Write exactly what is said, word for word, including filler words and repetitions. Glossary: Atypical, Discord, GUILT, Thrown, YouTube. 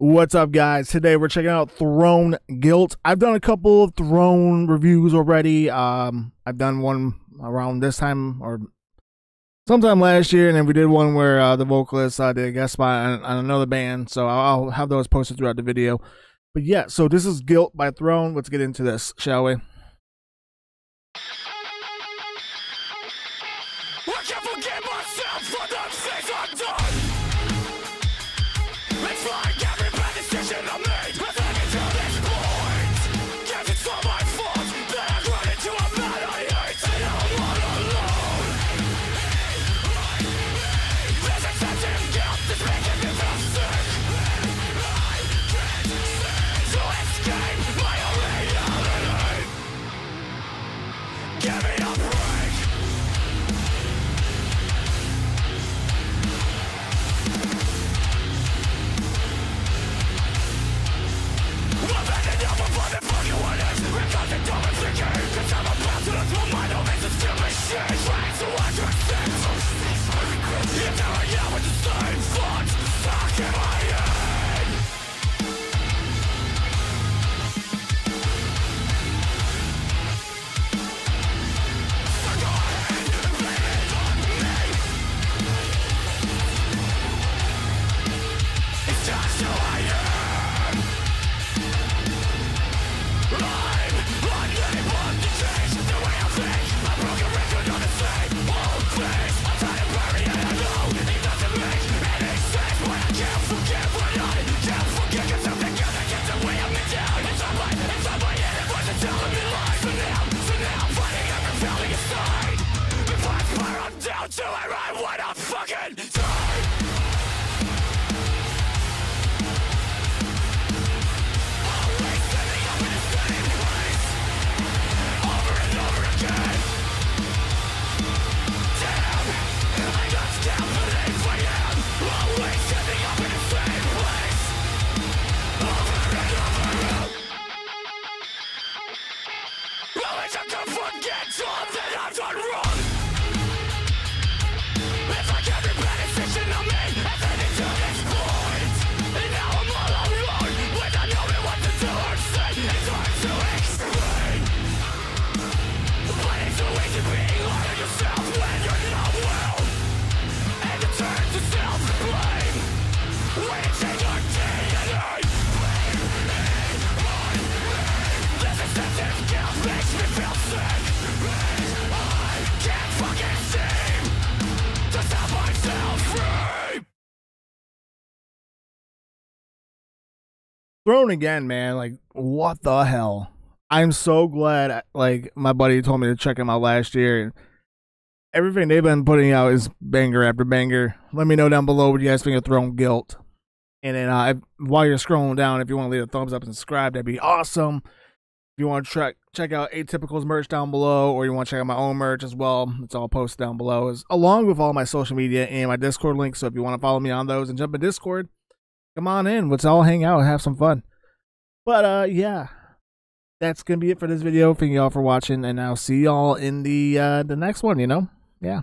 What's up, guys? Today we're checking out Thrown Guilt. I've done a couple of Thrown reviews already. Um, I've done one around this time or sometime last year, and then we did one where uh, the vocalist uh, did a guest spot on, on another band. So I'll have those posted throughout the video. But yeah, so this is Guilt by Thrown. Let's get into this, shall we? Thrown again, man. Like, what the hell? I'm so glad, like, my buddy told me to check him out last year, and everything they've been putting out is banger after banger. Let me know down below what you guys think of Thrown Guilt. And then uh, while you're scrolling down, if you want to leave a thumbs up and subscribe, that'd be awesome. If you want to check check out Atypical's merch down below, or you want to check out my own merch as well, it's all posted down below, is along with all my social media and my Discord links. So if you want to follow me on those and jump in Discord, come on in. Let's all hang out and have some fun. But, uh, yeah. That's going to be it for this video. Thank you all for watching, and I'll see y'all in the, uh, the next one, you know? Yeah.